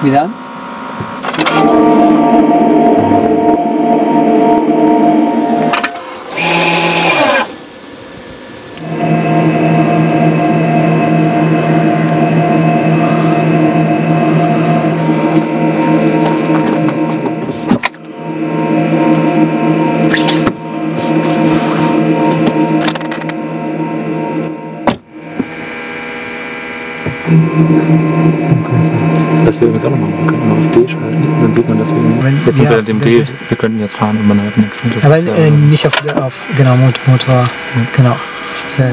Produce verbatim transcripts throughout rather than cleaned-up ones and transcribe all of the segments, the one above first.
Cuidado. Das wir übrigens auch nochmal machen. Wir können mal auf D schalten, dann sieht man deswegen. Jetzt sind ja, wir dem D, D, wir könnten jetzt fahren und man hat nichts. Das aber ist, äh, nicht auf, auf genau, Motor, ja. Genau. Das wär,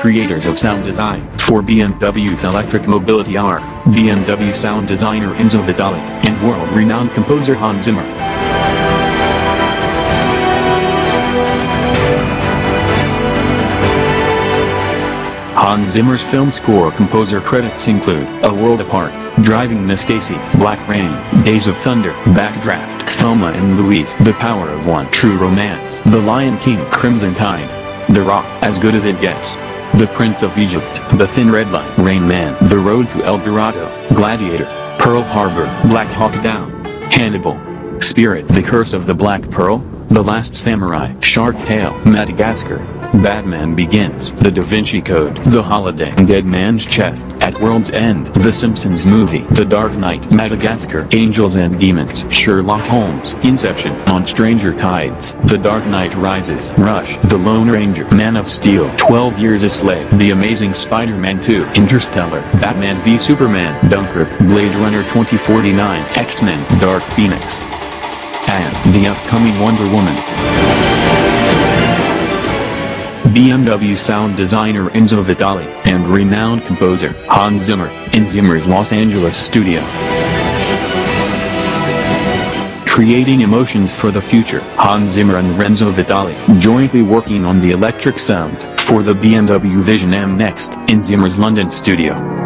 creators of sound design for B M W's electric mobility are B M W sound designer Renzo Vitale and world-renowned composer Hans Zimmer. Hans Zimmer's film score composer credits include A World Apart, Driving Miss Daisy, Black Rain, Days of Thunder, Backdraft, Thelma and Louise, The Power of One, True Romance, The Lion King, Crimson Tide, The Rock, As Good as It Gets, The Prince of Egypt, The Thin Red Line, Rain Man, The Road to El Dorado, Gladiator, Pearl Harbor, Black Hawk Down, Hannibal, Spirit, The Curse of the Black Pearl, The Last Samurai, Shark Tale, Madagascar, Batman Begins, The Da Vinci Code, The Holiday, Dead Man's Chest, At World's End, The Simpsons Movie, The Dark Knight, Madagascar, Angels and Demons, Sherlock Holmes, Inception, On Stranger Tides, The Dark Knight Rises, Rush, The Lone Ranger, Man of Steel, twelve years a slave, The Amazing Spider-Man two, Interstellar, Batman v Superman, Dunkirk, Blade Runner twenty forty-nine, X-Men, Dark Phoenix, and the upcoming Wonder Woman. B M W sound designer Renzo Vitale and renowned composer Hans Zimmer, in Zimmer's Los Angeles studio. Creating emotions for the future, Hans Zimmer and Renzo Vitale jointly working on the electric sound for the B M W Vision M Next in Zimmer's London studio.